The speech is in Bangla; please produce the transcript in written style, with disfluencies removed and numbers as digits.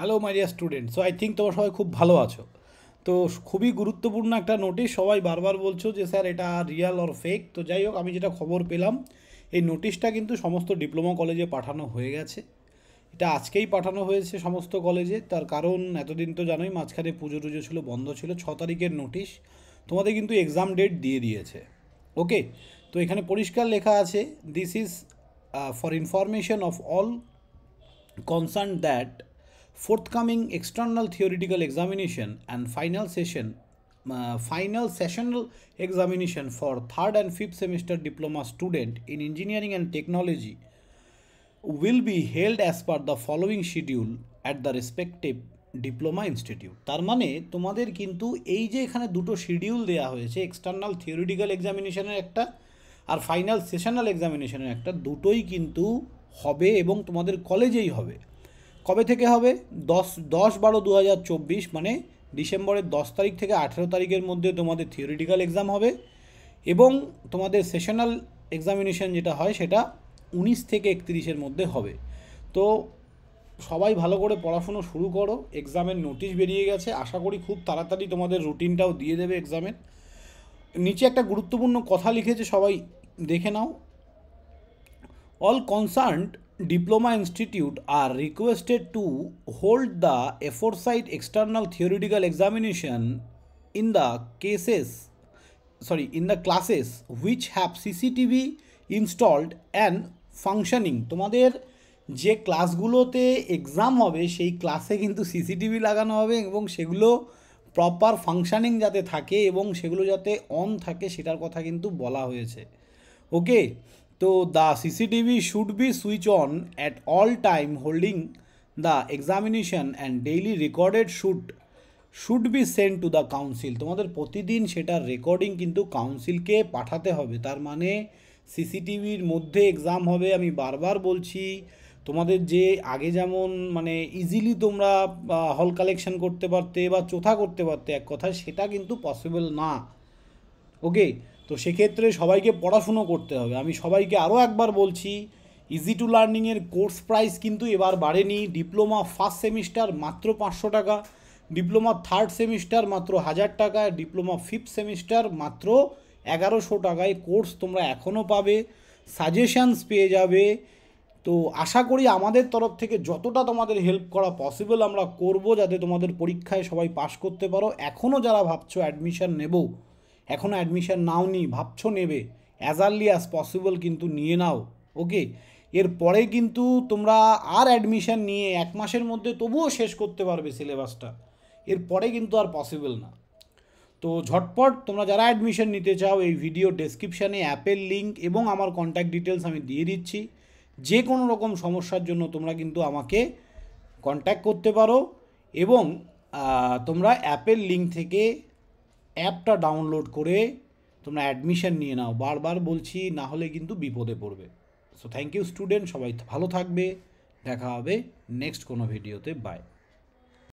Hello my dear student, so I think তোমরা সবাই খুব ভালো আছো। তো খুবই গুরুত্বপূর্ণ একটা নোটিশ, সবাই বারবার বলছো যে স্যার এটা রিয়াল অর ফেক। তো যাই হোক, আমি যেটা খবর পেলাম এই নোটিশটা কিন্তু সমস্ত ডিপ্লোমা কলেজে পাঠানো হয়ে গেছে। এটা আজকেই পাঠানো হয়েছে সমস্ত কলেজে, তার কারণ এতদিন তো জানোই মাঝখানে পুজো টুজো ছিল, বন্ধ ছিল। 6 তারিখের নোটিশ, তোমাদের কিন্তু এক্সাম ডেট দিয়ে দিয়েছে। ওকে, তো এখানে পরিষ্কার লেখা আছে, this is for information of all concern that forthcoming external theoretical examination and final sessional examination for 3rd and 5th semester diploma student in engineering and technology will be held as per the following schedule at the respective diploma institute. তার মানে তোমাদের কিন্তু এই যে এখানে দুটো শিডিউল দেয়া হয়েছে, এক্সটার্নাল থিওরিটিক্যাল এক্সামিনেশনের একটা আর ফাইনাল সেশনাল এক্সামিনেশনের একটা, দুটোই কিন্তু হবে এবং তোমাদের কলেজেই হবে। কবে থেকে হবে? 10/12/2024 মানে ডিসেম্বরের 10 তারিখ থেকে 18 তারিখের মধ্যে তোমাদের থিওরিটিক্যাল এক্সাম হবে এবং তোমাদের সেশনাল এক্সামিনেশন যেটা হয় সেটা 19 থেকে 31-এর মধ্যে হবে। তো সবাই ভালো করে পড়াশুনো শুরু করো, এক্সামের নোটিশ বেরিয়ে গেছে, আশা করি খুব তাড়াতাড়ি তোমাদের রুটিনটাও দিয়ে দেবে এক্সামের। নিচে একটা গুরুত্বপূর্ণ কথা লিখেছে, সবাই দেখে নাও। All concerned diploma institute are requested to hold the aforesaid external theoretical examination in the classes which have CCTV installed and functioning. তোমাদের যে ক্লাসগুলোতে এক্সাম হবে সেই ক্লাসে কিন্তু CCTV লাগানো হবে এবং সেগুলো প্রপার ফাংশনিং যাতে থাকে এবং সেগুলো যাতে অন থাকে সেটার কথা কিন্তু বলা হয়েছে। ওকে, so the CCTV should be switched on at all time, holding the examination and daily recorded should be sent to the council. তোমাদের প্রতিদিন সেটার রেকর্ডিং কিন্তু কাউন্সিলকে পাঠাতে হবে। তার মানে CCTVর মধ্যে এক্সাম হবে। আমি বারবার বলছি, তোমাদের যে আগে যেমন মানে ইজিলি তোমরা হল কালেকশন করতে পারতে বা চোথা করতে পারতে এক কথা, সেটা কিন্তু পসিবল না। ওকে, তো সেক্ষেত্রে সবাইকে পড়াশুনো করতে হবে। আমি সবাইকে আরও একবার বলছি, ইজি টু লার্নিংয়ের কোর্স প্রাইস কিন্তু এবার বাড়েনি। ডিপ্লোমা ফার্স্ট সেমিস্টার মাত্র 500 টাকা, ডিপ্লোমা থার্ড সেমিস্টার মাত্র 1000 টাকা, ডিপ্লোমা ফিফথ সেমিস্টার মাত্র 1100 টাকায় কোর্স তোমরা এখনও পাবে, সাজেশানস পেয়ে যাবে। তো আশা করি আমাদের তরফ থেকে যতটা তোমাদের হেল্প করা পসিবল আমরা করব, যাতে তোমাদের পরীক্ষায় সবাই পাশ করতে পারো। এখনও যারা ভাবছো অ্যাডমিশান নেব, এখনও অ্যাডমিশান নাও নি, ভাবছো নেবে, অ্যাজ আর্লি অ্যাজ পসিবল কিন্তু নিয়ে নাও। ওকে, এরপরে কিন্তু তোমরা আর অ্যাডমিশান নিয়ে 1 মাসের মধ্যে তবুও শেষ করতে পারবে সিলেবাসটা, এরপরে কিন্তু আর পসিবল না। তো ঝটপট তোমরা যারা অ্যাডমিশান নিতে চাও, এই ভিডিও ডেসক্রিপশানে অ্যাপের লিঙ্ক এবং আমার কন্ট্যাক্ট ডিটেলস আমি দিয়ে দিচ্ছি। যে কোনো রকম সমস্যার জন্য তোমরা কিন্তু আমাকে কন্ট্যাক্ট করতে পারো এবং তোমরা অ্যাপের লিঙ্ক থেকে অ্যাপটা ডাউনলোড করে তোমরা অ্যাডমিশান নিয়ে নাও। বারবার বলছি, না হলে কিন্তু বিপদে পড়বে। সো থ্যাংক ইউ স্টুডেন্ট, সবাই ভালো থাকবে, দেখা হবে নেক্সট কোনো ভিডিওতে। বাই।